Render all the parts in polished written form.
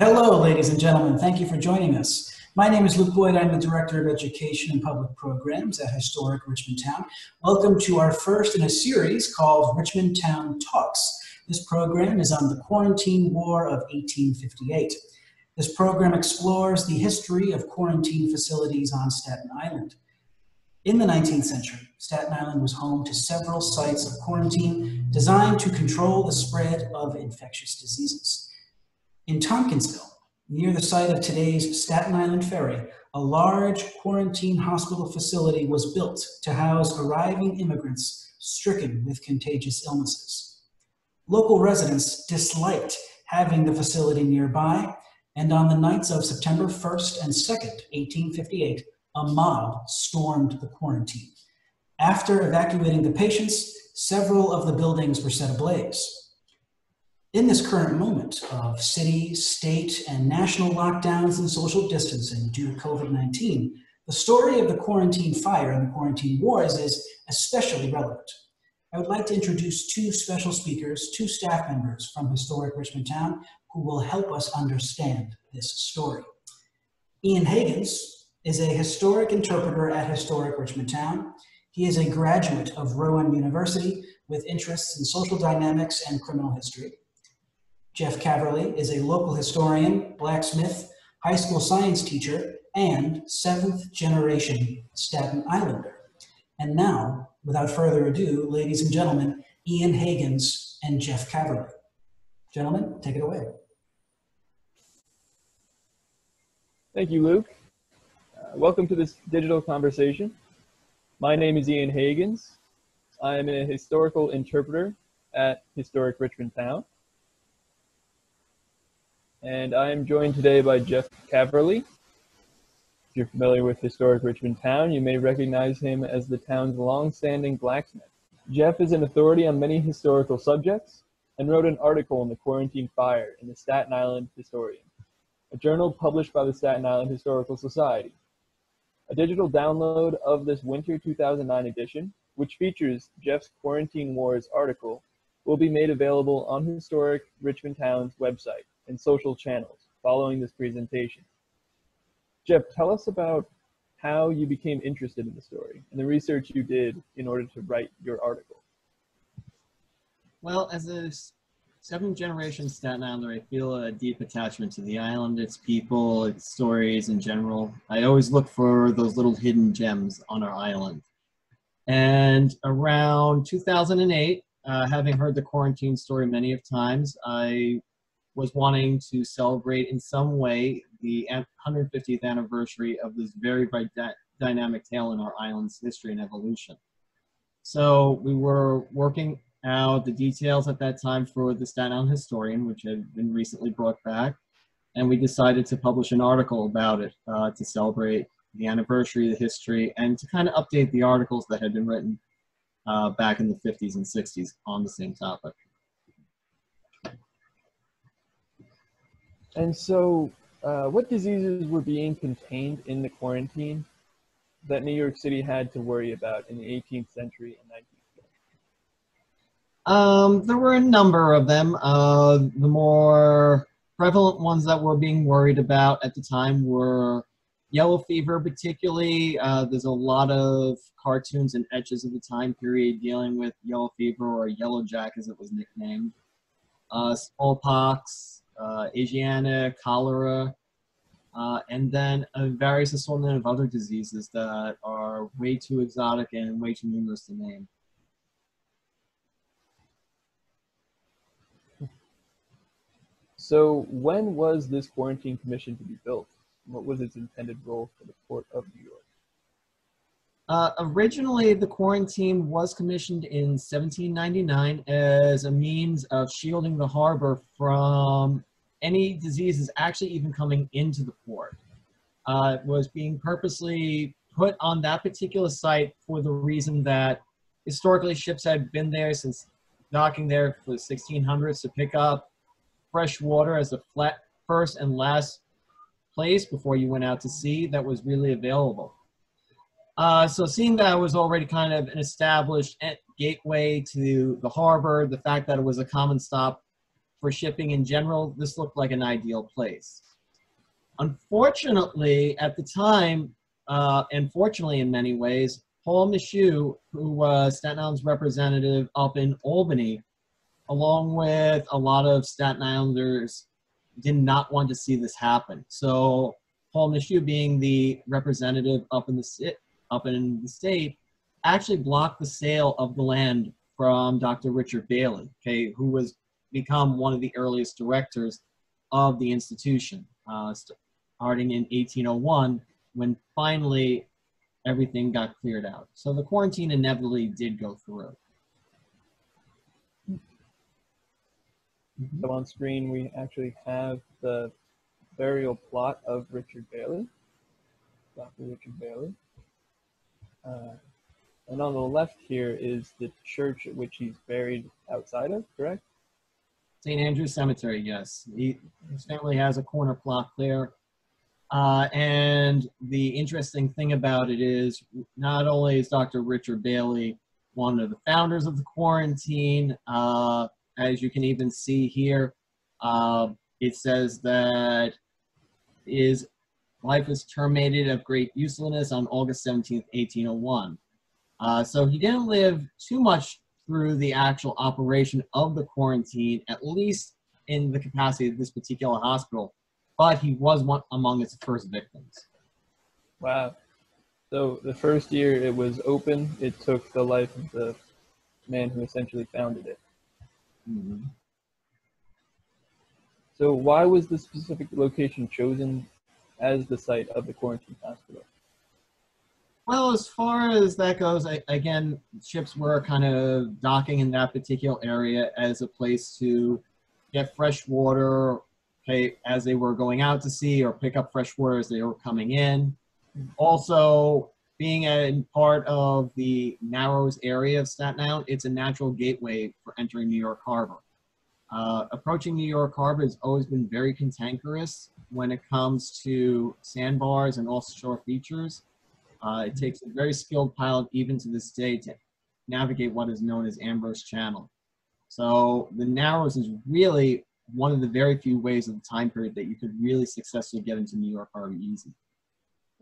Hello, ladies and gentlemen. Thank you for joining us. My name is Luke Boyd. I'm the Director of Education and Public Programs at Historic Richmond Town. Welcome to our first in a series called Richmond Town Talks. This program is on the Quarantine War of 1858. This program explores the history of quarantine facilities on Staten Island. In the 19th century, Staten Island was home to several sites of quarantine designed to control the spread of infectious diseases. In Tompkinsville, near the site of today's Staten Island Ferry, a large quarantine hospital facility was built to house arriving immigrants stricken with contagious illnesses. Local residents disliked having the facility nearby, and on the nights of September 1st and 2nd, 1858, a mob stormed the quarantine. After evacuating the patients, several of the buildings were set ablaze. In this current moment of city, state, and national lockdowns and social distancing due to COVID-19, the story of the quarantine fire and the quarantine wars is especially relevant. I would like to introduce two special speakers, two staff members from Historic Richmond Town who will help us understand this story. Ian Hagans is a historic interpreter at Historic Richmond Town. He is a graduate of Rowan University with interests in social dynamics and criminal history. Jeff Cavorley is a local historian, blacksmith, high school science teacher, and seventh-generation Staten Islander. And now, without further ado, ladies and gentlemen, Ian Hagans and Jeff Cavorley. Gentlemen, take it away. Thank you, Luke. Welcome to this digital conversation. My name is Ian Hagans. I am a historical interpreter at Historic Richmond Town. And I am joined today by Jeff Cavorley. If you're familiar with Historic Richmond Town, you may recognize him as the town's long-standing blacksmith. Jeff is an authority on many historical subjects and wrote an article on the quarantine fire in the Staten Island Historian, a journal published by the Staten Island Historical Society. A digital download of this winter 2009 edition, which features Jeff's Quarantine Wars article, will be made available on Historic Richmond Town's website and social channels following this presentation. Jeff, tell us about how you became interested in the story and the research you did in order to write your article. Well, as a seventh generation Staten Islander, I feel a deep attachment to the island, its people, its stories in general. I always look for those little hidden gems on our island. And around 2008, having heard the quarantine story many of times, I was wanting to celebrate in some way the 150th anniversary of this very dynamic tale in our island's history and evolution. So we were working out the details at that time for the Staten Island Historian, which had been recently brought back, and we decided to publish an article about it to celebrate the anniversary, the history, and to kind of update the articles that had been written back in the 50s and 60s on the same topic. And so, what diseases were being contained in the quarantine that New York City had to worry about in the 18th century and 19th century? There were a number of them. The more prevalent ones that were being worried about at the time were yellow fever, particularly. There's a lot of cartoons and etches of the time period dealing with yellow fever, or yellow jack as it was nicknamed, smallpox, Asiana, cholera, and then a various assortment of other diseases that are way too exotic and way too numerous to name. So when was this quarantine commission to be built? What was its intended role for the Port of New York? Originally, the quarantine was commissioned in 1799 as a means of shielding the harbor from any diseases actually even coming into the port. It was being purposely put on that particular site for the reason that historically ships had been there since docking there for the 1600s to pick up fresh water as the first and last place before you went out to sea that was really available. So seeing that it was already kind of an established gateway to the harbor, the fact that it was a common stop for shipping in general, this looked like an ideal place. Unfortunately, at the time, and fortunately in many ways, Paul Michaud, who was Staten Island's representative up in Albany, along with a lot of Staten Islanders, did not want to see this happen. So Paul Michaud, being the representative up in the state, actually blocked the sale of the land from Dr. Richard Bailey, okay, who was become one of the earliest directors of the institution, starting in 1801, when finally everything got cleared out. So the quarantine inevitably did go through. So on screen, we actually have the burial plot of Richard Bailey, Dr. Richard Bailey. And on the left here is the church at which he's buried outside of, correct? St. Andrew's Cemetery, yes. His family has a corner plot there. And the interesting thing about it is, not only is Dr. Richard Bailey one of the founders of the quarantine, as you can even see here, it says that his life was terminated of great usefulness on August 17th, 1801. So he didn't live too much through the actual operation of the quarantine, at least in the capacity of this particular hospital, but he was one among its first victims. Wow. So the first year it was open, it took the life of the man who essentially founded it. Mm-hmm. So why was the specific location chosen as the site of the quarantine hospital? Well, as far as that goes, again, ships were kind of docking in that particular area as a place to get fresh water, okay, as they were going out to sea, or pick up fresh water as they were coming in. Also, being in part of the Narrows area of Staten Island, it's a natural gateway for entering New York Harbor. Approaching New York Harbor has always been very cantankerous when it comes to sandbars and offshore features. It takes a very skilled pilot, even to this day, to navigate what is known as Ambrose Channel. So the Narrows is really one of the very few ways of the time period that you could really successfully get into New York Harbor easy.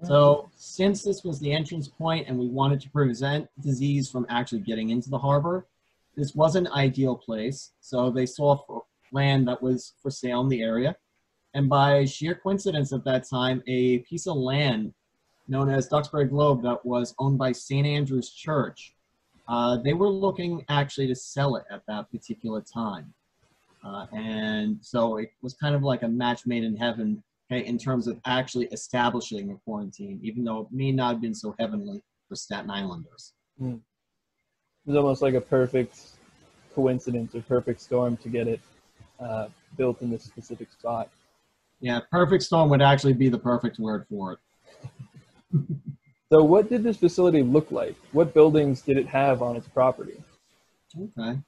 So since this was the entrance point and we wanted to prevent disease from actually getting into the harbor, this was an ideal place. So they saw land that was for sale in the area. And by sheer coincidence at that time, a piece of land known as Ducksberry Globe that was owned by St. Andrew's Church. They were looking actually to sell it at that particular time. And so it was kind of like a match made in heaven, okay, in terms of actually establishing a quarantine, even though it may not have been so heavenly for Staten Islanders. Mm. It was almost like a perfect coincidence or perfect storm to get it built in this specific spot. Yeah, perfect storm would actually be the perfect word for it. So what did this facility look like? What buildings did it have on its property? Okay.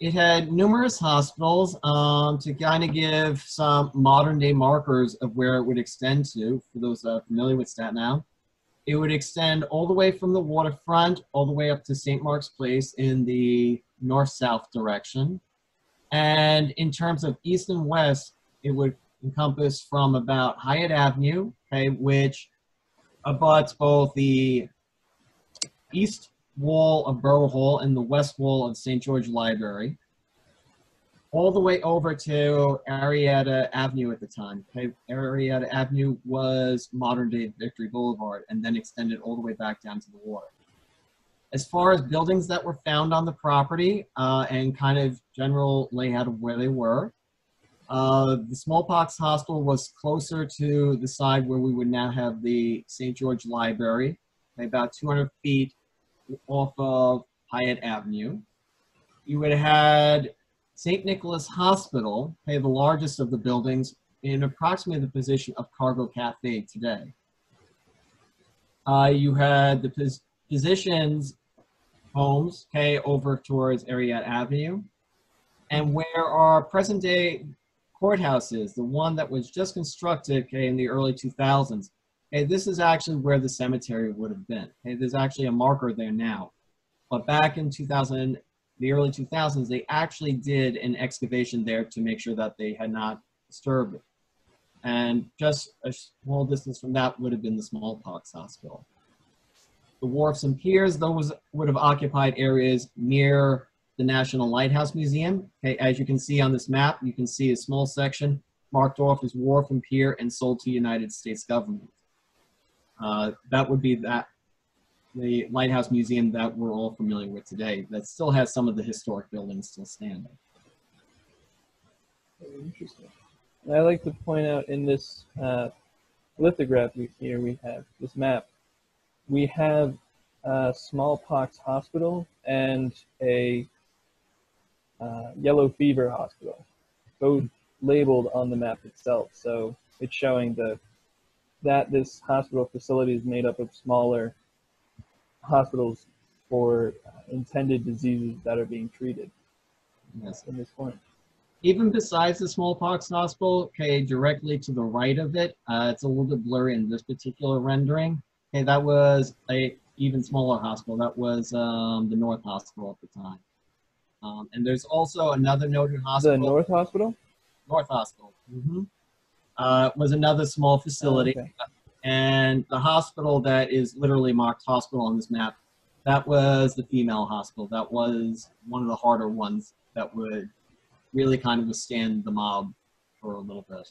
It had numerous hospitals to kind of give some modern day markers of where it would extend to, for those familiar with Staten Island. It would extend all the way from the waterfront all the way up to St. Mark's Place in the north-south direction. And in terms of east and west, it would encompass from about Hyatt Avenue, okay, which abuts both the east wall of Borough Hall and the west wall of St. George Library, all the way over to Arietta Avenue at the time. Okay? Arietta Avenue was modern-day Victory Boulevard and then extended all the way back down to the water. As far as buildings that were found on the property and kind of general layout of where they were, the smallpox hospital was closer to the side where we would now have the St. George Library, about 200 feet off of Hyatt Avenue. You would have had St. Nicholas Hospital, the largest of the buildings, in approximately the position of Cargo Cafe today. You had the physicians' homes, okay, over towards Ariadne Avenue, and where our present-day courthouses, the one that was just constructed, okay, in the early 2000s, okay, this is actually where the cemetery would have been. Okay, there's actually a marker there now. But back in 2000, the early 2000s, they actually did an excavation there to make sure that they had not disturbed it. And just a small distance from that would have been the smallpox hospital. The wharfs and piers, those would have occupied areas near the National Lighthouse Museum. Okay, as you can see on this map, you can see a small section marked off as wharf and pier and sold to United States government. That would be the Lighthouse Museum that we're all familiar with today, that still has some of the historic buildings still standing. Interesting. And I like to point out in this lithograph here we have, this map, we have a smallpox hospital and a yellow fever hospital, both labeled on the map itself. So it's showing that this hospital facility is made up of smaller hospitals for intended diseases that are being treated. Yes. In this point. Even besides the smallpox hospital, okay, directly to the right of it, it's a little bit blurry in this particular rendering. Okay, that was a even smaller hospital. That was the North Hospital at the time. And there's also another noted hospital. The North Hospital? North Hospital. Mm-hmm. Was another small facility. Oh, okay. And the hospital that is literally marked hospital on this map, that was the female hospital. That was one of the harder ones that would really kind of withstand the mob for a little bit.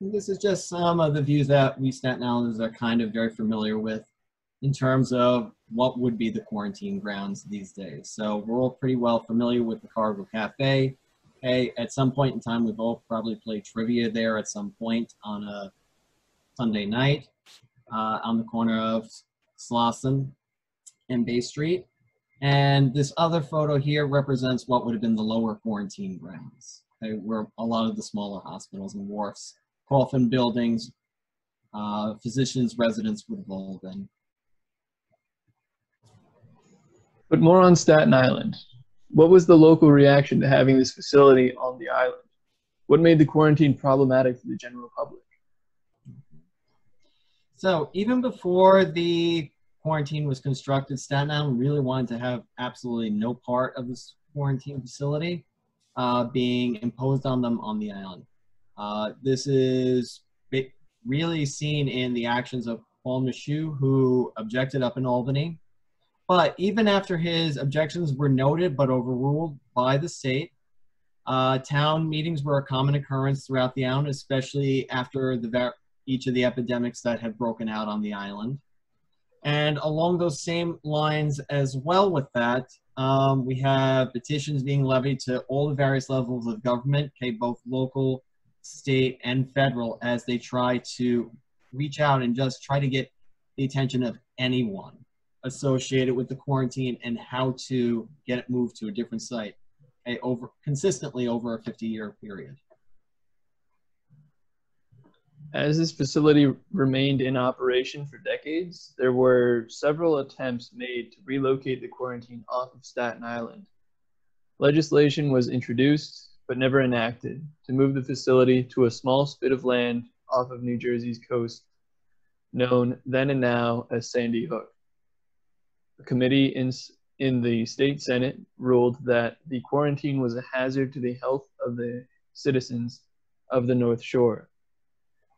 And this is just some of the views that we Staten Islanders are kind of very familiar with in terms of what would be the quarantine grounds these days. So we're all pretty well familiar with the Cargo Cafe. Okay, at some point in time, we've all probably played trivia there at some point on a Sunday night on the corner of Slauson and Bay Street. And this other photo here represents what would have been the lower quarantine grounds, okay, where a lot of the smaller hospitals and wharfs, coffin buildings, physicians' residents would have all been. But more on Staten Island. What was the local reaction to having this facility on the island? What made the quarantine problematic for the general public? So even before the quarantine was constructed, Staten Island really wanted to have absolutely no part of this quarantine facility being imposed on them on the island. This is really seen in the actions of Paul Michaud, who objected up in Albany. But even after his objections were noted but overruled by the state, town meetings were a common occurrence throughout the island, especially after each of the epidemics that had broken out on the island. And along those same lines as well with that, we have petitions being levied to all the various levels of government, okay, both local, state, and federal, as they try to reach out and just try to get the attention of anyone associated with the quarantine and how to get it moved to a different site, okay, consistently over a 50-year period. As this facility remained in operation for decades, there were several attempts made to relocate the quarantine off of Staten Island. Legislation was introduced, but never enacted, to move the facility to a small spit of land off of New Jersey's coast, known then and now as Sandy Hook. A committee in the state Senate ruled that the quarantine was a hazard to the health of the citizens of the North Shore.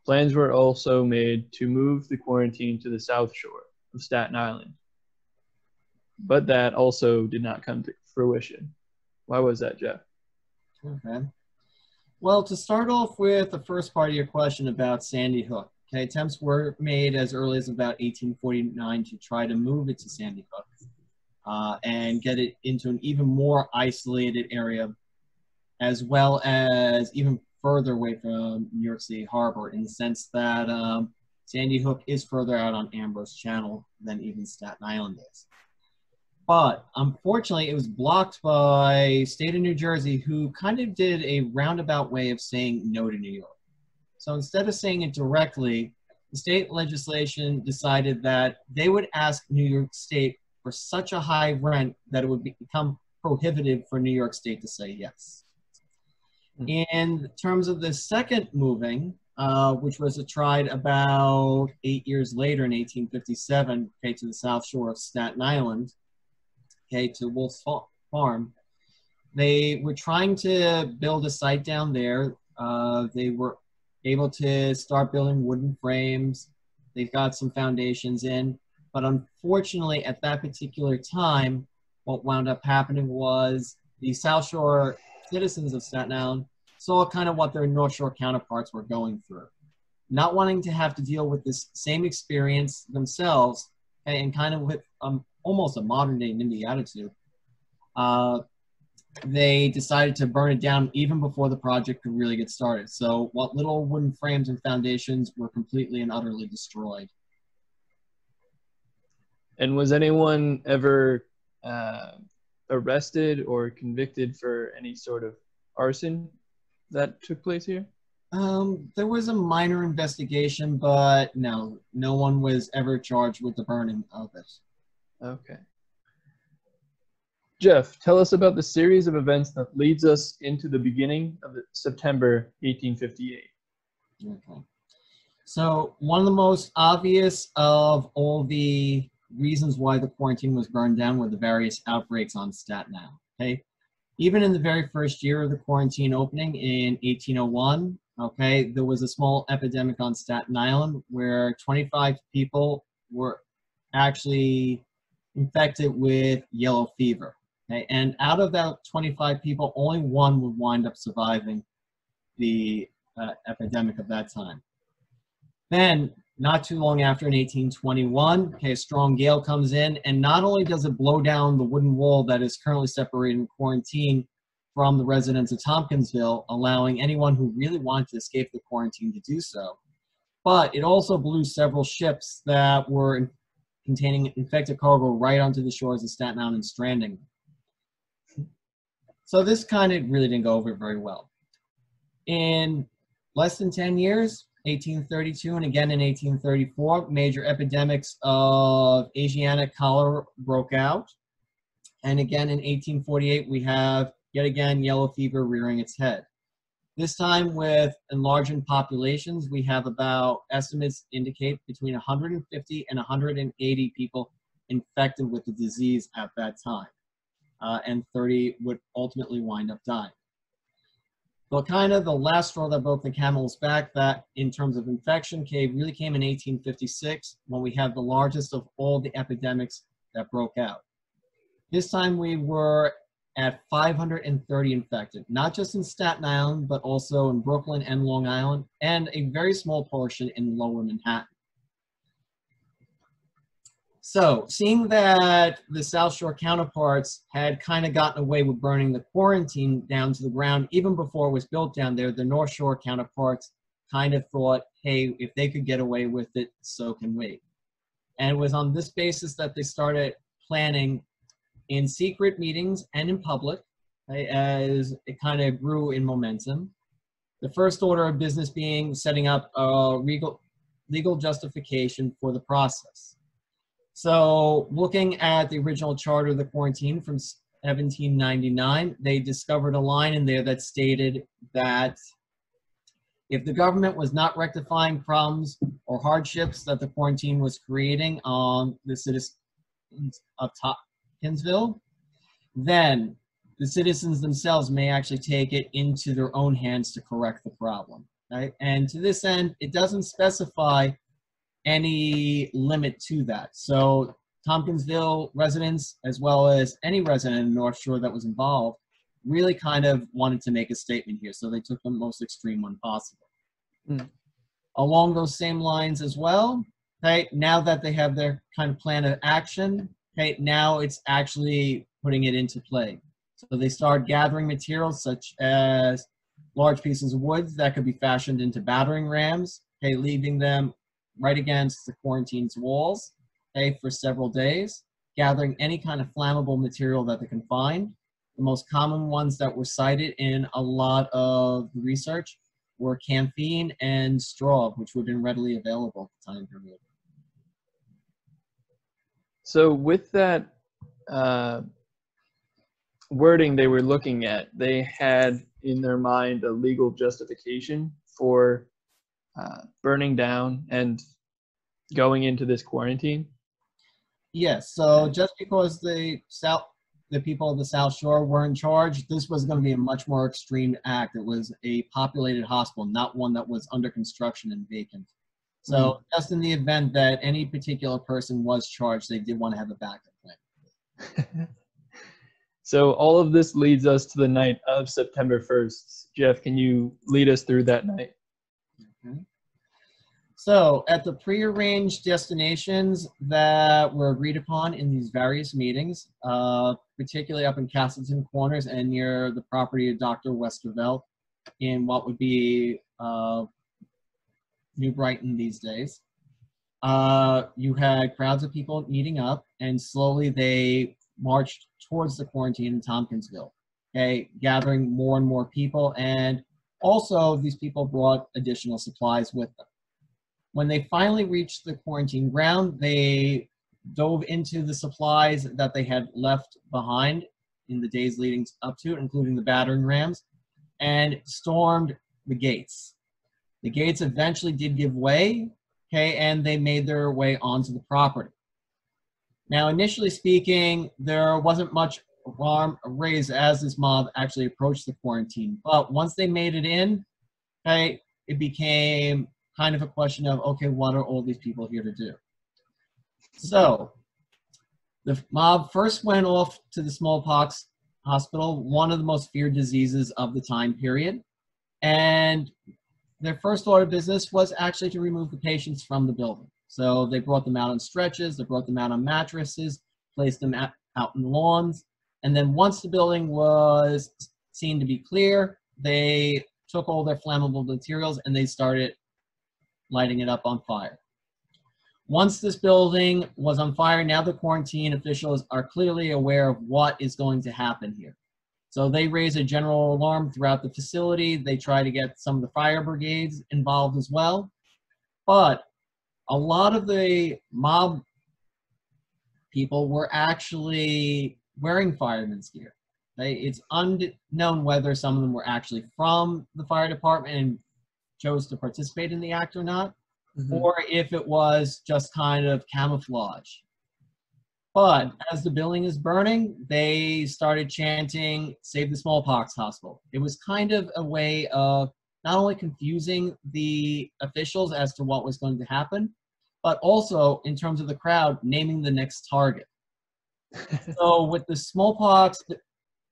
Plans were also made to move the quarantine to the South Shore of Staten Island, but that also did not come to fruition. Why was that, Jeff? Okay. Well, to start off with the first part of your question about Sandy Hook, okay, attempts were made as early as about 1849 to try to move it to Sandy Hook and get it into an even more isolated area, as well as even further away from New York City Harbor, in the sense that Sandy Hook is further out on Ambrose Channel than even Staten Island is. But unfortunately, it was blocked by state of New Jersey, who kind of did a roundabout way of saying no to New York. So instead of saying it directly, the state legislation decided that they would ask New York State for such a high rent that it would become prohibitive for New York State to say yes. In terms of the second moving, which was tried about 8 years later in 1857, okay, to the south shore of Staten Island, okay, to Wolf's Farm. They were trying to build a site down there. They were able to start building wooden frames. They've got some foundations in, but unfortunately at that particular time, what wound up happening was the South Shore citizens of Staten Island saw kind of what their North Shore counterparts were going through. Not wanting to have to deal with this same experience themselves, and kind of with almost a modern day NIMBY attitude, they decided to burn it down even before the project could really get started. So what little wooden frames and foundations were completely and utterly destroyed. And was anyone ever arrested or convicted for any sort of arson that took place here? There was a minor investigation, but no, no one was ever charged with the burning of it. Okay. Jeff, tell us about the series of events that leads us into the beginning of September 1858. Okay. So one of the most obvious of all the reasons why the quarantine was burned down were the various outbreaks on Staten Island. Okay. Even in the very first year of the quarantine opening in 1801, okay, there was a small epidemic on Staten Island where 25 people were actually infected with yellow fever. Okay, and out of that 25 people, only one would wind up surviving the epidemic of that time. Then, not too long after, in 1821, okay, a strong gale comes in, and not only does it blow down the wooden wall that is currently separating quarantine from the residents of Tompkinsville, allowing anyone who really wanted to escape the quarantine to do so, but it also blew several ships that were containing infected cargo right onto the shores of Staten Island and stranding. So this kind of really didn't go over very well. In less than 10 years, 1832 and again in 1834, major epidemics of Asiatic cholera broke out. And again in 1848, we have yet again yellow fever rearing its head. This time with enlarging populations, we have about, estimates indicate between 150 and 180 people infected with the disease at that time. And 30 would ultimately wind up dying. But kind of the last straw that broke the camel's back that in terms of infection really came in 1856 when we had the largest of all the epidemics that broke out. This time we were at 530 infected, not just in Staten Island, but also in Brooklyn and Long Island, and a very small portion in lower Manhattan. So, seeing that the South Shore counterparts had kind of gotten away with burning the quarantine down to the ground even before it was built down there, the North Shore counterparts kind of thought, hey, if they could get away with it, so can we. And it was on this basis that they started planning in secret meetings and in public, right, as it kind of grew in momentum. The first order of business being setting up a legal justification for the process. So looking at the original charter of the quarantine from 1799, they discovered a line in there that stated that if the government was not rectifying problems or hardships that the quarantine was creating on the citizens of Tompkinsville, then the citizens themselves may actually take it into their own hands to correct the problem, right? And to this end, it doesn't specify any limit to that. So Tompkinsville residents, as well as any resident in the North Shore that was involved, really kind of wanted to make a statement here. So they took the most extreme one possible. Mm. Along those same lines as well, okay, now that they have their kind of plan of action, okay, now it's actually putting it into play. So they start gathering materials such as large pieces of wood that could be fashioned into battering rams, okay, leaving them right against the quarantine's walls, okay, for several days, gathering any kind of flammable material that they can find. The most common ones that were cited in a lot of research were camphene and straw, which would have been readily available at the time period. So with that wording they were looking at, they had in their mind a legal justification for burning down and going into this quarantine? Yes. So just because the people of the South Shore were in charge, this was going to be a much more extreme act. It was a populated hospital, not one that was under construction and vacant. So just in the event that any particular person was charged, they did want to have a backup plan. So all of this leads us to the night of September 1st. Jeff, can you lead us through that night? Okay. So at the prearranged destinations that were agreed upon in these various meetings, particularly up in Castleton Corners and near the property of Dr. Westervelt in what would be New Brighton these days, you had crowds of people meeting up, and slowly they marched towards the quarantine in Tompkinsville, okay, gathering more and more people, and also these people brought additional supplies with them. When they finally reached the quarantine ground, they dove into the supplies that they had left behind in the days leading up to it, including the battering rams, and stormed the gates. The gates eventually did give way, okay, and they made their way onto the property. Now, initially speaking, there wasn't much alarm raised as this mob actually approached the quarantine, but once they made it in, okay, it became kind of a question of, okay, what are all these people here to do? So the mob first went off to the smallpox hospital, one of the most feared diseases of the time period, and their first order of business was actually to remove the patients from the building. So they brought them out on stretchers, they brought them out on mattresses, placed them out in lawns, and then once the building was seen to be clear, they took all their flammable materials and they started lighting it up on fire. Once this building was on fire, now the quarantine officials are clearly aware of what is going to happen here. So they raise a general alarm throughout the facility. They try to get some of the fire brigades involved as well. But a lot of the mob people were actually wearing firemen's gear. It's unknown whether some of them were actually from the fire department and chose to participate in the act or not, or if it was just kind of camouflage. But as the building is burning, they started chanting, "Save the smallpox hospital." It was kind of a way of not only confusing the officials as to what was going to happen, but also, in terms of the crowd, naming the next target. So with the smallpox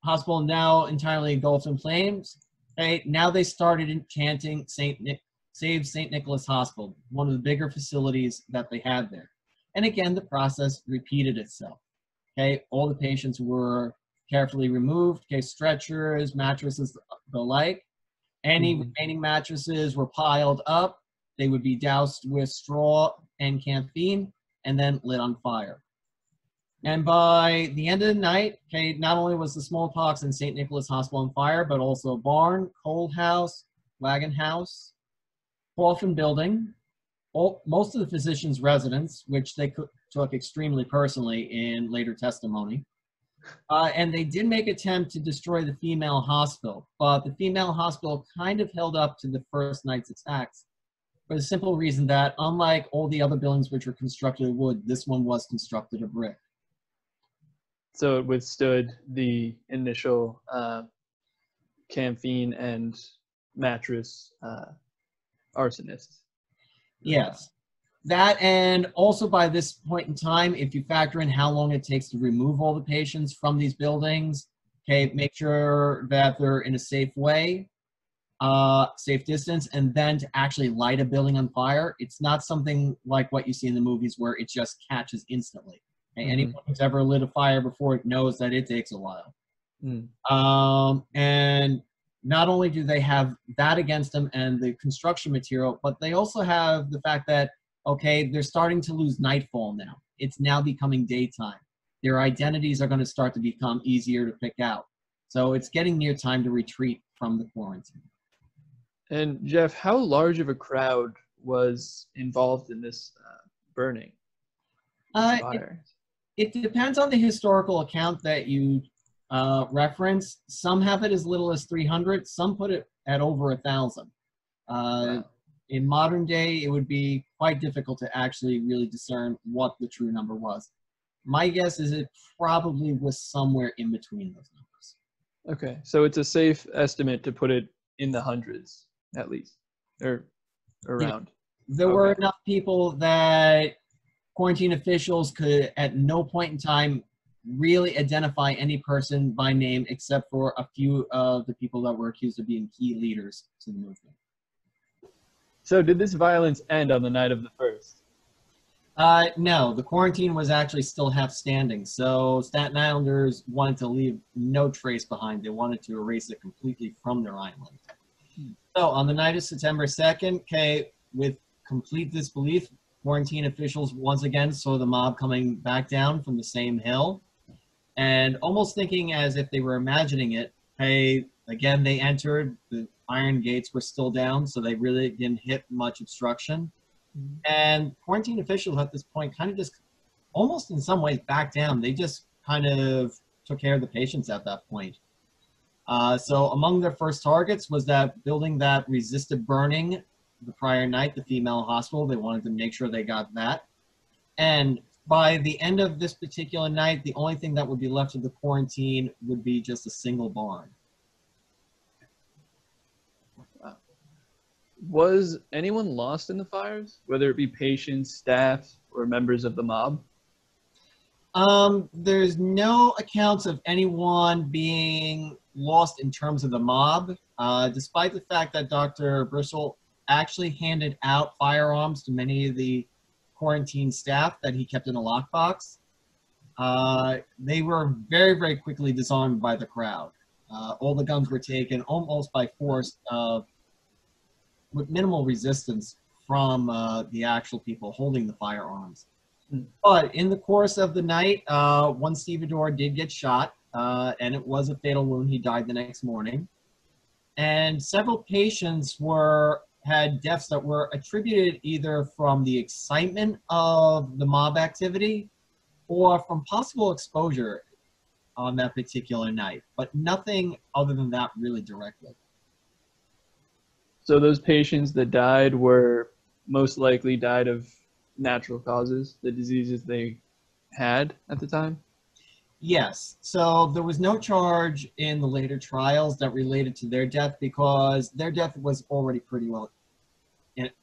hospital now entirely engulfed in flames, okay, now they started chanting, "Save St. Nicholas Hospital," one of the bigger facilities that they had there. And again, the process repeated itself. Okay, all the patients were carefully removed, okay, stretchers, mattresses, the like. Any remaining mattresses were piled up. They would be doused with straw and camphene and then lit on fire. And by the end of the night, okay, not only was the smallpox and St. Nicholas Hospital on fire, but also a barn, coal house, wagon house, coffin building, most of the physicians' residence, which they took extremely personally in later testimony. And they did make an attempt to destroy the female hospital, but the female hospital kind of held up to the first night's attacks for the simple reason that, unlike all the other buildings which were constructed of wood, this one was constructed of brick. So it withstood the initial camphene and mattress arsonists. Yes. That, and also by this point in time, if you factor in how long it takes to remove all the patients from these buildings, okay, make sure that they're in a safe way, safe distance, and then to actually light a building on fire, it's not something like what you see in the movies where it just catches instantly. Okay? Anyone who's ever lit a fire before knows that it takes a while. And not only do they have that against them and the construction material, but they also have the fact that, okay, they're starting to lose nightfall now. It's now becoming daytime. Their identities are going to start to become easier to pick out. So it's getting near time to retreat from the quarantine. And Jeff, how large of a crowd was involved in this burning? It depends on the historical account that you reference. Some have it as little as 300. Some put it at over 1,000. Wow. In modern day, it would be quite difficult to actually really discern what the true number was. My guess is it probably was somewhere in between those numbers. Okay, so it's a safe estimate to put it in the hundreds, at least, or around. Yeah. There were enough people that quarantine officials could at no point in time really identify any person by name except for a few of the people that were accused of being key leaders to the movement. So did this violence end on the night of the 1st? No, the quarantine was actually still half standing, so Staten Islanders wanted to leave no trace behind. They wanted to erase it completely from their island. So on the night of September 2nd, with complete disbelief, quarantine officials once again saw the mob coming back down from the same hill, and almost thinking as if they were imagining it, again they entered, the iron gates were still down, so they really didn't hit much obstruction. And quarantine officials at this point kind of just, almost in some ways, backed down. They just kind of took care of the patients at that point. So among their first targets was that building that resisted burning the prior night, the female hospital. They wanted to make sure they got that. And by the end of this particular night, the only thing that would be left of the quarantine would be just a single barn. Wow. Was anyone lost in the fires, whether it be patients, staff, or members of the mob? There's no accounts of anyone being lost in terms of the mob, despite the fact that Dr. Bristol actually handed out firearms to many of the quarantine staff that he kept in a lockbox. They were very, very quickly disarmed by the crowd. All the guns were taken almost by force, with minimal resistance from the actual people holding the firearms. But in the course of the night, one stevedore did get shot, and it was a fatal wound. He died the next morning. And several patients had deaths that were attributed either from the excitement of the mob activity or from possible exposure on that particular night, but nothing other than that really directly. So those patients that died were most likely died of natural causes, the diseases they had at the time? Yes. So there was no charge in the later trials that related to their death because their death was already pretty well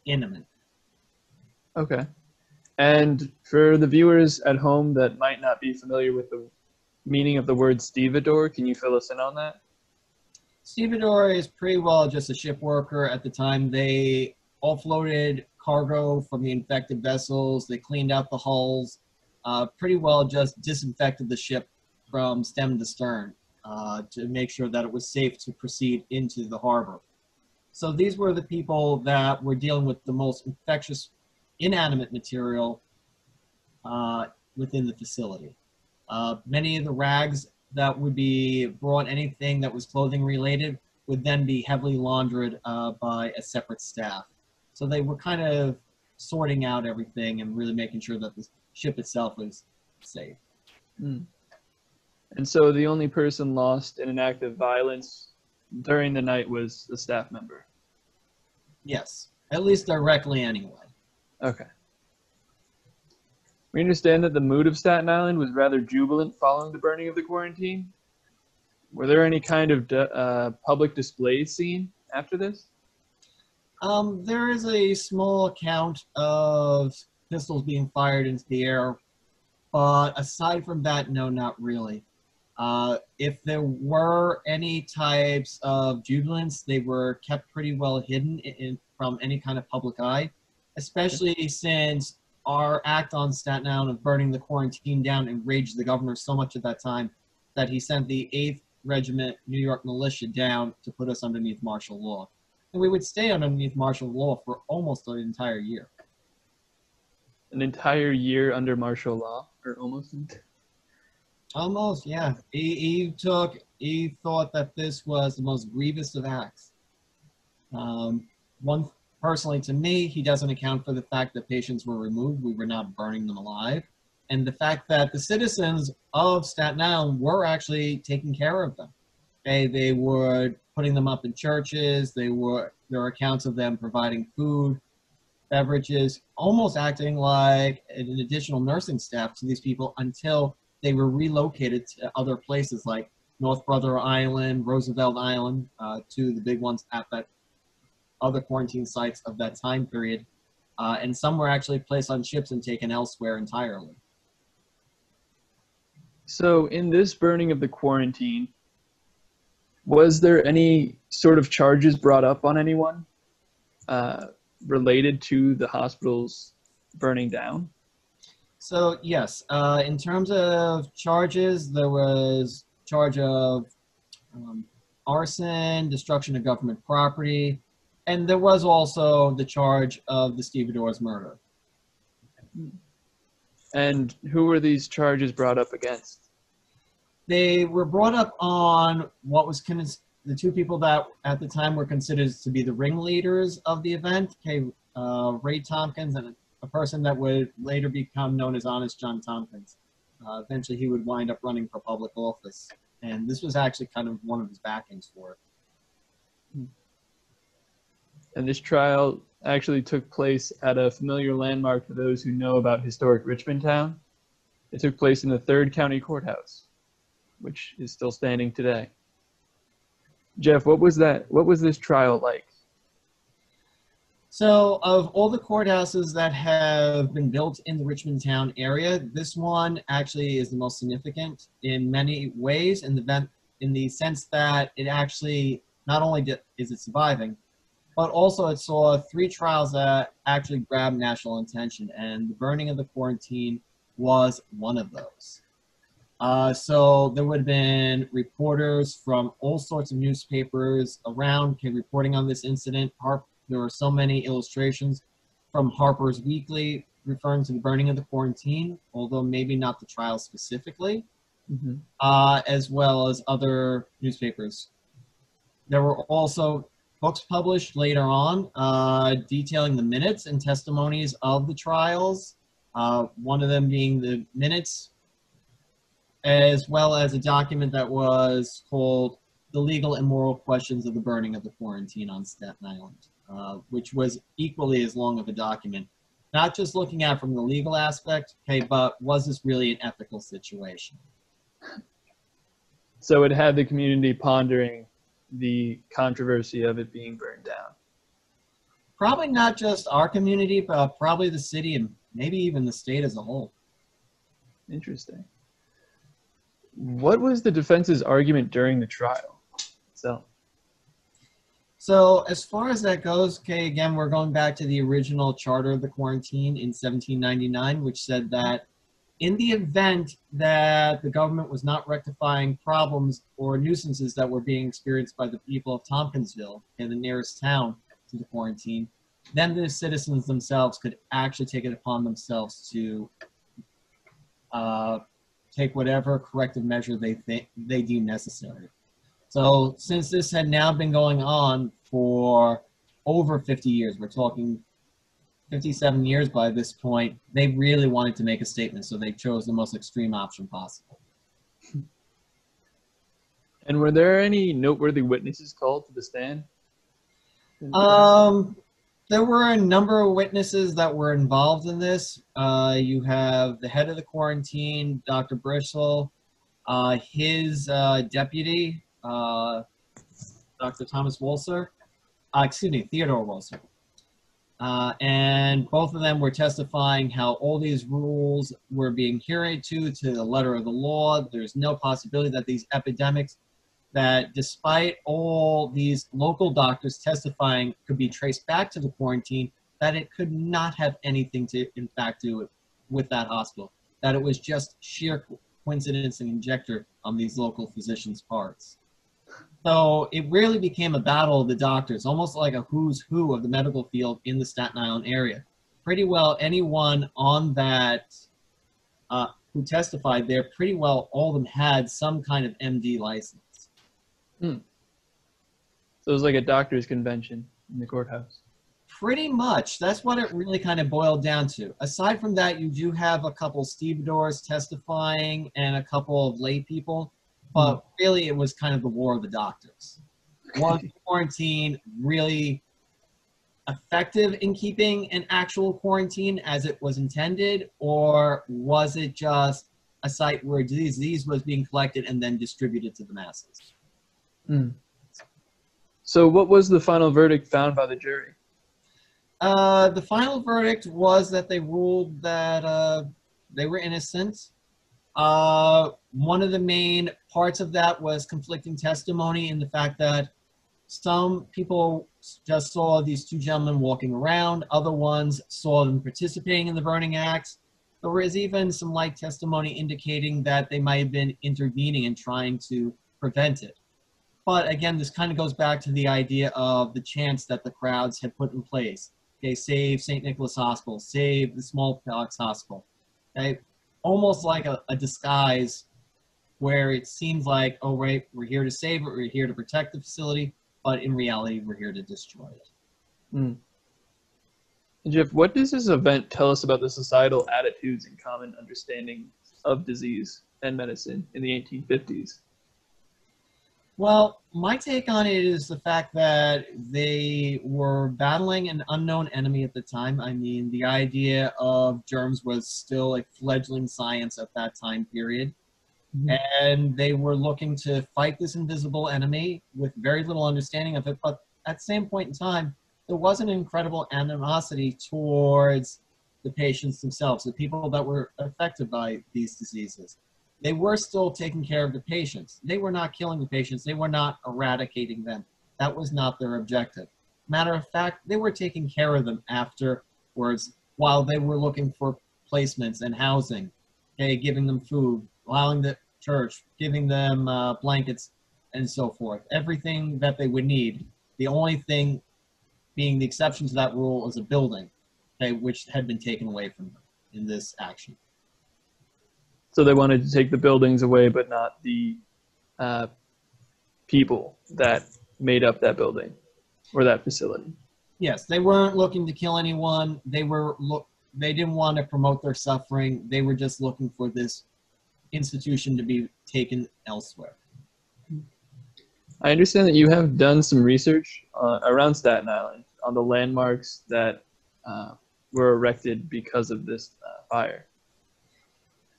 imminent. Okay. And for the viewers at home that might not be familiar with the meaning of the word stevedore, can you fill us in on that? Stevedore is pretty well just a ship worker at the time. They offloaded cargo from the infected vessels. They cleaned out the hulls. Pretty well just disinfected the ship from stem to stern to make sure that it was safe to proceed into the harbor. So these were the people that were dealing with the most infectious, inanimate material within the facility. Many of the rags that would be brought, anything that was clothing related, would then be heavily laundered by a separate staff. So they were kind of sorting out everything and really making sure that the ship itself was safe. Mm. And so the only person lost in an act of violence during the night was the staff member? Yes, at least directly anyway. Okay. We understand that the mood of Staten Island was rather jubilant following the burning of the quarantine. Were there any kind of public display seen after this? There is a small account of pistols being fired into the air, but aside from that, no, not really. If there were any types of jubilance, they were kept pretty well hidden from any kind of public eye, especially since our act on Staten Island of burning the quarantine down enraged the governor so much at that time that he sent the 8th Regiment New York Militia down to put us underneath martial law. And we would stay underneath martial law for almost an entire year. An entire year under martial law, or almost? Almost, yeah. He thought that this was the most grievous of acts. Personally to me, he doesn't account for the fact that patients were removed. We were not burning them alive. And the fact that the citizens of Staten Island were actually taking care of them. They were putting them up in churches. They were There are accounts of them providing food, beverages, almost acting like an additional nursing staff to these people until they were relocated to other places like North Brother Island, Roosevelt Island, two of the big ones at that other quarantine sites of that time period. And some were actually placed on ships and taken elsewhere entirely. So in this burning of the quarantine, was there any sort of charges brought up on anyone related to the hospitals burning down? So yes, in terms of charges, there was charge of arson, destruction of government property, and there was also the charge of the stevedore's murder. And who were these charges brought up against? They were brought up on what was the two people that at the time were considered to be the ringleaders of the event, Ray Tompkins, and a person that would later become known as Honest John Tompkins. Eventually he would wind up running for public office, and this was actually kind of one of his backings for it. And this trial actually took place at a familiar landmark to those who know about historic Richmond Town. It took place in the 3rd County Courthouse, which is still standing today. Jeff, what was this trial like? So of all the courthouses that have been built in the Richmond Town area, this one actually is the most significant in many ways, in the sense that it actually, not only is it surviving, but also it saw 3 trials that actually grabbed national attention, and the burning of the quarantine was one of those. So there would have been reporters from all sorts of newspapers around reporting on this incident. There were so many illustrations from Harper's Weekly referring to the burning of the quarantine, although maybe not the trial specifically, mm-hmm. As well as other newspapers. There were also books published later on detailing the minutes and testimonies of the trials, one of them being the minutes, as well as a document that was called The Legal and Moral Questions of the Burning of the Quarantine on Staten Island, which was equally as long of a document, not just looking at from the legal aspect, but was this really an ethical situation? So it had the community pondering the controversy of it being burned down. Probably not just our community, but probably the city and maybe even the state as a whole. Interesting. What was the defense's argument during the trial itself? So as far as that goes, again, we're going back to the original charter of the quarantine in 1799, which said that in the event that the government was not rectifying problems or nuisances that were being experienced by the people of Tompkinsville, the nearest town to the quarantine, then the citizens themselves could actually take it upon themselves to take whatever corrective measure they deem necessary. So since this had now been going on for over 50 years, we're talking 57 years by this point, they really wanted to make a statement, so they chose the most extreme option possible. And were there any noteworthy witnesses called to the stand? There were a number of witnesses that were involved in this. You have the head of the quarantine, Dr. Bristol, his deputy, Dr. Thomas Walser, excuse me, Theodore Walser. And both of them were testifying how all these rules were being adhered to the letter of the law. There's no possibility that these epidemics, that despite all these local doctors testifying could be traced back to the quarantine, that it could not have anything to, in fact, do with that hospital, that it was just sheer coincidence and conjecture on these local physicians' parts. So it really became a battle of the doctors, almost like a who's who of the medical field in the Staten Island area. Pretty well anyone on that who testified there, pretty well all of them had some kind of MD license. Hmm. So it was like a doctor's convention in the courthouse. Pretty much. That's what it really kind of boiled down to. Aside from that, you do have a couple stevedores testifying and a couple of lay people. But really, it was kind of the war of the doctors. Was quarantine really effective in keeping an actual quarantine as it was intended, or was it just a site where disease was being collected and then distributed to the masses? Mm. So what was the final verdict found by the jury? The final verdict was that they ruled that they were innocent. One of the main parts of that was conflicting testimony in the fact that some people just saw these two gentlemen walking around, other ones saw them participating in the burning acts. There was even some light testimony indicating that they might have been intervening and trying to prevent it. But again, this kind of goes back to the idea of the chants that the crowds had put in place. Okay, save St. Nicholas Hospital, save the smallpox hospital. Okay? Almost like a disguise where it seems like, oh, right, we're here to save it, we're here to protect the facility, but in reality, we're here to destroy it. Mm. Jeff, what does this event tell us about the societal attitudes and common understanding of disease and medicine in the 1850s? Well, my take on it is the fact that they were battling an unknown enemy at the time. I mean, the idea of germs was still a fledgling science at that time period. Mm-hmm. And they were looking to fight this invisible enemy with very little understanding of it. But at the same point in time, there was an incredible animosity towards the patients themselves, the people that were affected by these diseases. They were still taking care of the patients. They were not killing the patients. They were not eradicating them. That was not their objective. Matter of fact, they were taking care of them afterwards while they were looking for placements and housing, okay, giving them food, allowing the church, giving them blankets and so forth. Everything that they would need. The only thing being the exception to that rule is a building, okay, which had been taken away from them in this action. So they wanted to take the buildings away, but not the people that made up that building or that facility. Yes, they weren't looking to kill anyone. They were they didn't want to promote their suffering. They were just looking for this institution to be taken elsewhere. I understand that you have done some research around Staten Island on the landmarks that were erected because of this fire.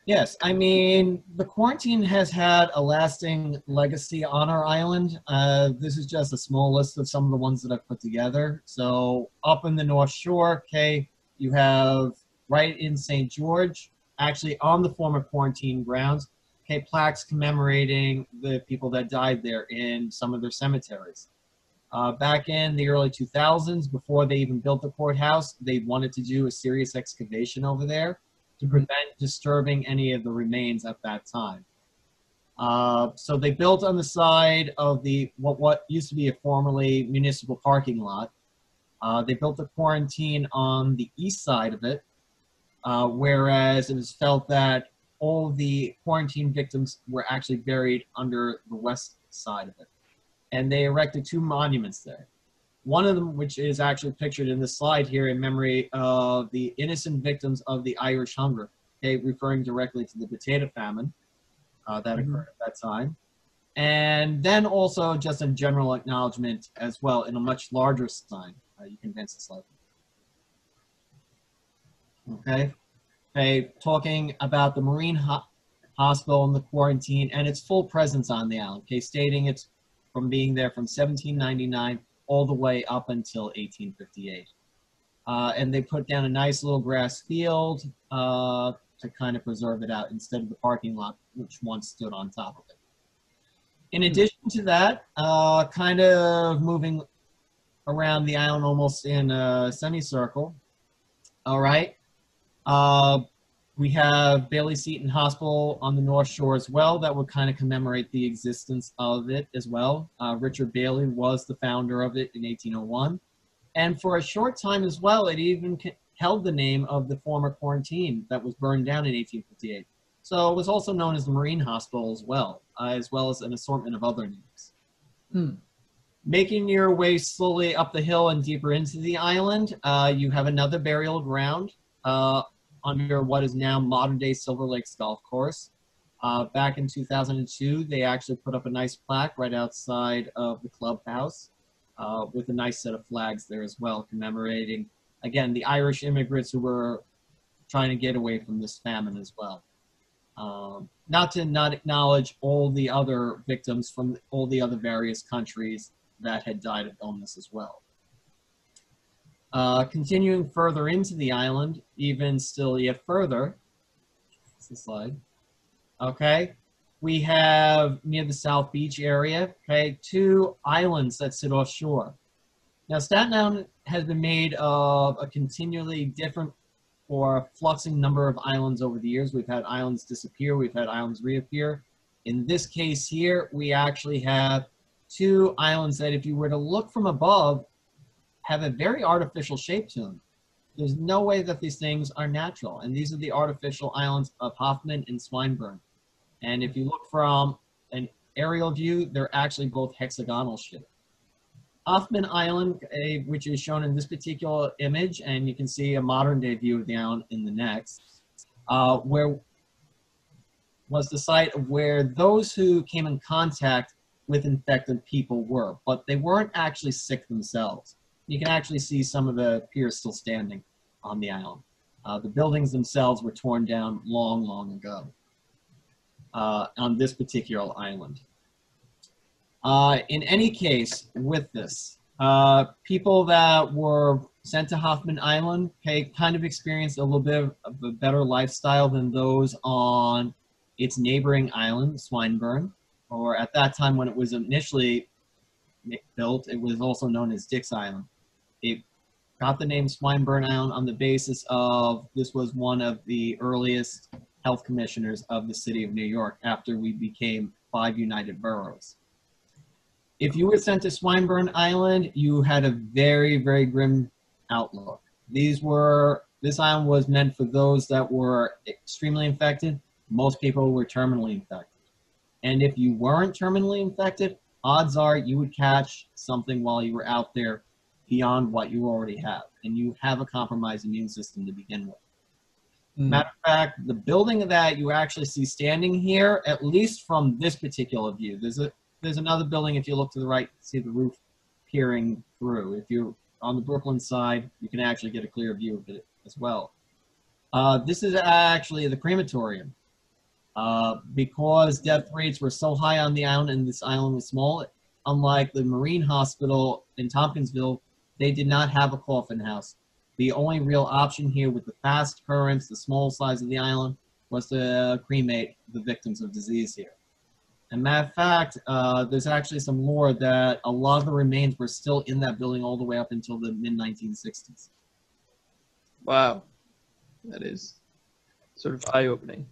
Yes, I mean, the quarantine has had a lasting legacy on our island. This is just a small list of some of the ones that I've put together. So up in the North Shore, okay, you have right in St. George, actually on the former quarantine grounds, okay, plaques commemorating the people that died there in some of their cemeteries. Back in the early 2000s, before they even built the courthouse, they wanted to do a serious excavation over there to prevent disturbing any of the remains at that time. So they built on the side of the what used to be a formerly municipal parking lot. They built the quarantine on the east side of it, whereas it was felt that all the quarantine victims were actually buried under the west side of it. And they erected two monuments there. One of them, which is actually pictured in this slide here, in memory of the innocent victims of the Irish hunger, okay, referring directly to the potato famine that occurred at that time. And then also just a general acknowledgement as well in a much larger sign. You can advance the slide. Okay. Okay, talking about the Marine Hospital and the quarantine and its full presence on the island, okay, stating it's from being there from 1799 all the way up until 1858. And they put down a nice little grass field to kind of preserve it out instead of the parking lot, which once stood on top of it. In addition to that, kind of moving around the island almost in a semicircle, all right, we have Bailey Seton Hospital on the North Shore as well. That would kind of commemorate the existence of it as well. Richard Bailey was the founder of it in 1801. And for a short time as well, it even held the name of the former quarantine that was burned down in 1858. So it was also known as the Marine Hospital as well as an assortment of other names. Hmm. Making your way slowly up the hill and deeper into the island, you have another burial ground under what is now modern-day Silver Lakes Golf Course. Back in 2002, they actually put up a nice plaque right outside of the clubhouse with a nice set of flags there as well, commemorating, again, the Irish immigrants who were trying to get away from this famine as well. Not to not acknowledge all the other victims from all the other various countries that had died of illness as well. Continuing further into the island, even still yet further, that's the slide, okay, we have near the South Beach area, okay, two islands that sit offshore. Now, Staten Island has been made of a continually different or fluxing number of islands over the years. We've had islands disappear, we've had islands reappear. In this case here, we actually have two islands that, if you were to look from above, have a very artificial shape to them. There's no way that these things are natural. And these are the artificial islands of Hoffman and Swinburne. And if you look from an aerial view, they're actually both hexagonal shaped. Hoffman Island, which is shown in this particular image, and you can see a modern day view of the island in the next, where was the site of where those who came in contact with infected people were, but they weren't actually sick themselves. You can actually see some of the piers still standing on the island. The buildings themselves were torn down long, long ago on this particular island. In any case, with this, people that were sent to Hoffman Island, okay, kind of experienced a little bit of a better lifestyle than those on its neighboring island, Swinburne, or at that time when it was initially built, it was also known as Dix Island. It got the name Swinburne Island on the basis of this was one of the earliest health commissioners of the city of New York after we became 5 united boroughs. If you were sent to Swinburne Island, you had a very, very grim outlook. This island was meant for those that were extremely infected. Most people were terminally infected. And if you weren't terminally infected, odds are you would catch something while you were out there beyond what you already have. And you have a compromised immune system to begin with. Mm. Matter of fact, the building that you actually see standing here, at least from this particular view, there's another building. If you look to the right, see the roof peering through. If you're on the Brooklyn side, you can actually get a clear view of it as well. This is actually the crematorium. Because death rates were so high on the island and this island was small, unlike the Marine Hospital in Tompkinsville, they did not have a coffin house. The only real option here with the fast currents, the small size of the island, was to cremate the victims of disease here. And matter of fact, there's actually some lore that a lot of the remains were still in that building all the way up until the mid-1960s. Wow. That is sort of eye-opening.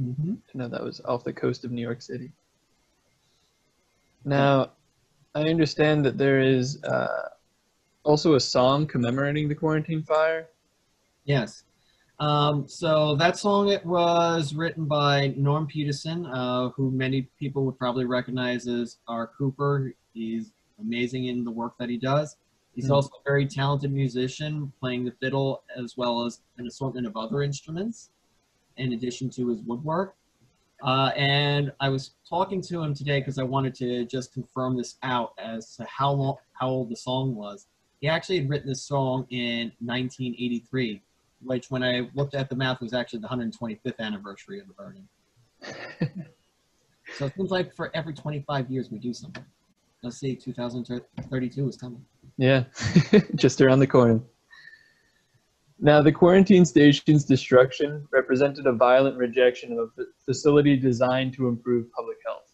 Mm-hmm. I know that was off the coast of New York City. Now, I understand that there is also a song commemorating the quarantine fire. Yes. So that song, it was written by Norm Peterson, who many people would probably recognize as R. Cooper. He's amazing in the work that he does. He's also a very talented musician, playing the fiddle as well as an assortment of other instruments, in addition to his woodwork. And I was talking to him today because I wanted to just confirm this out as to how old the song was. He actually had written this song in 1983. Which, when I looked at the math, was actually the 125th anniversary of the burning. So it seems like for every 25 years we do something. Let's see, 2032 is coming. Yeah, just around the corner. Now, the quarantine station's destruction represented a violent rejection of a facility designed to improve public health.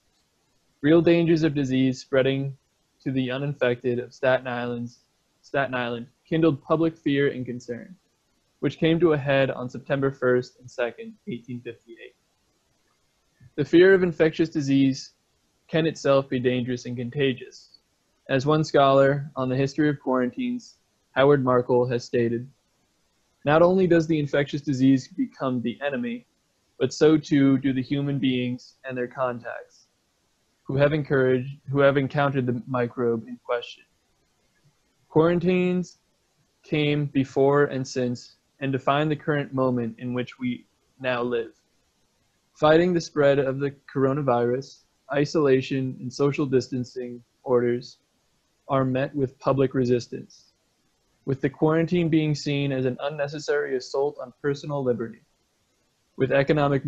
Real dangers of disease spreading to the uninfected of Staten Island kindled public fear and concern, which came to a head on September 1st and 2nd, 1858. The fear of infectious disease can itself be dangerous and contagious. As one scholar on the history of quarantines, Howard Markle, has stated, not only does the infectious disease become the enemy, but so too do the human beings and their contacts who have encountered the microbe in question. Quarantines came before and since, and define the current moment in which we now live. Fighting the spread of the coronavirus, isolation and social distancing orders are met with public resistance, with the quarantine being seen as an unnecessary assault on personal liberty. With economic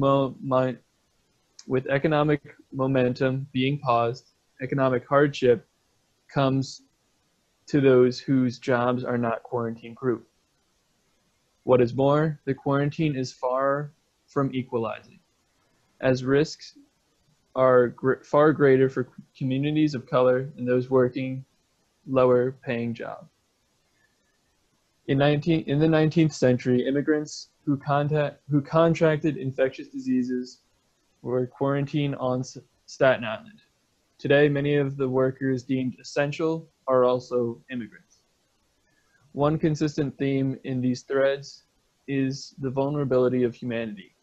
momentum being paused, economic hardship comes to those whose jobs are not quarantine-proof. What is more, the quarantine is far from equalizing, as risks are far greater for communities of color and those working lower-paying jobs. In the 19th century, immigrants who contracted infectious diseases were quarantined on Staten Island. Today, many of the workers deemed essential are also immigrants. One consistent theme in these threads is the vulnerability of humanity,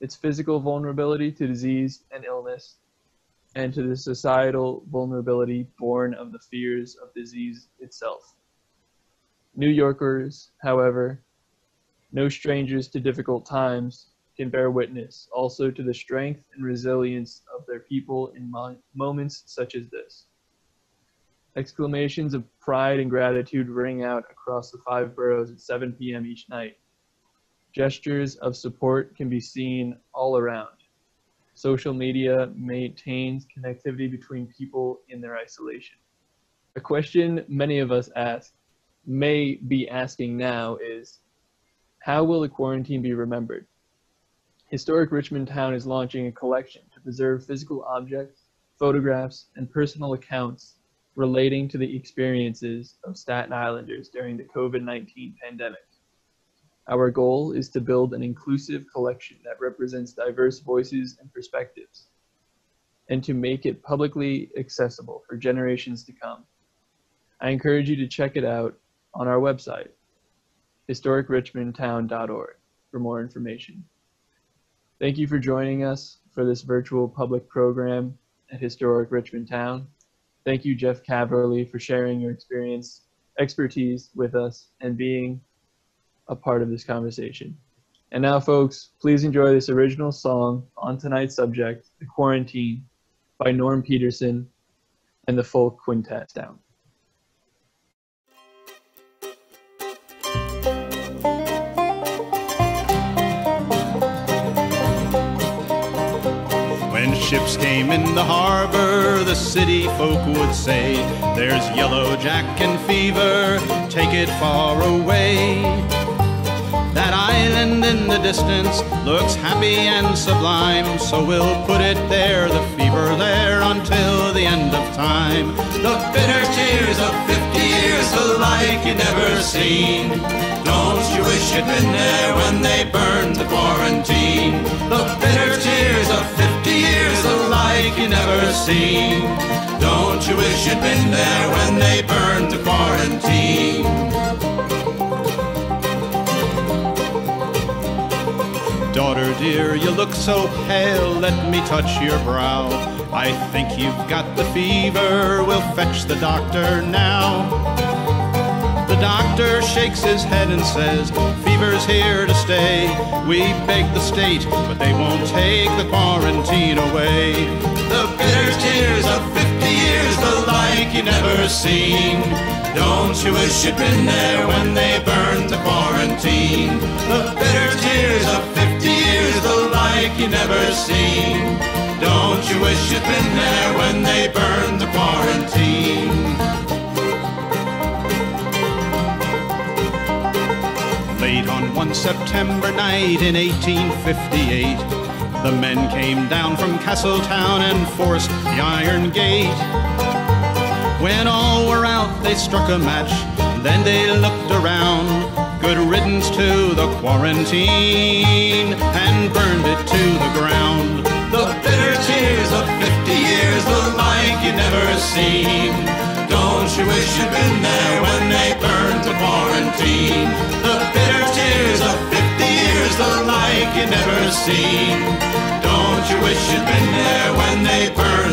its physical vulnerability to disease and illness, and to the societal vulnerability born of the fears of disease itself. New Yorkers, however, no strangers to difficult times, can bear witness also to the strength and resilience of their people in moments such as this. Exclamations of pride and gratitude ring out across the 5 boroughs at 7 p.m. each night. Gestures of support can be seen all around. Social media maintains connectivity between people in their isolation. A question many of us ask, may be asking now, is how will the quarantine be remembered? Historic Richmond Town is launching a collection to preserve physical objects, photographs, and personal accounts relating to the experiences of Staten Islanders during the COVID-19 pandemic. Our goal is to build an inclusive collection that represents diverse voices and perspectives, and to make it publicly accessible for generations to come. I encourage you to check it out on our website, historicrichmondtown.org, for more information. Thank you for joining us for this virtual public program at Historic Richmond Town. Thank you, Jeff Cavorley, for sharing your expertise with us and being a part of this conversation. And now, folks, please enjoy this original song on tonight's subject, The Quarantine, by Norm Peterson and the Folk Quintet Down. Ships came in the harbor, the city folk would say, there's yellow jack and fever, take it far away. That island in the distance looks happy and sublime, so we'll put it there, the fever there, until the end of time. The bitter tears of 50 years, the like you never seen. Don't you wish you'd been there when they burned the quarantine? The bitter tears of 50 years, the like you never seen. Don't you wish you'd been there when they burned the quarantine? Daughter dear, you look so pale, let me touch your brow. I think you've got the fever, we'll fetch the doctor now. The doctor shakes his head and says, fever's here to stay. We beg the state, but they won't take the quarantine away. The bitter tears of 50 years, the like you never seen. Don't you wish you'd been there when they burned the quarantine? The bitter tears of 50 years, the like you never seen. Don't you wish you'd been there when they burned the quarantine? Late on one September night in 1858, the men came down from Castletown and forced the iron gate. When all were out, they struck a match, then they looked around. Good riddance to the quarantine, and burned it to the ground. The bitter tears of 50 years, the like you never seen. Don't you wish you'd been there when they burned the quarantine? The bitter tears of 50 years, the like you never seen. Don't you wish you'd been there when they burned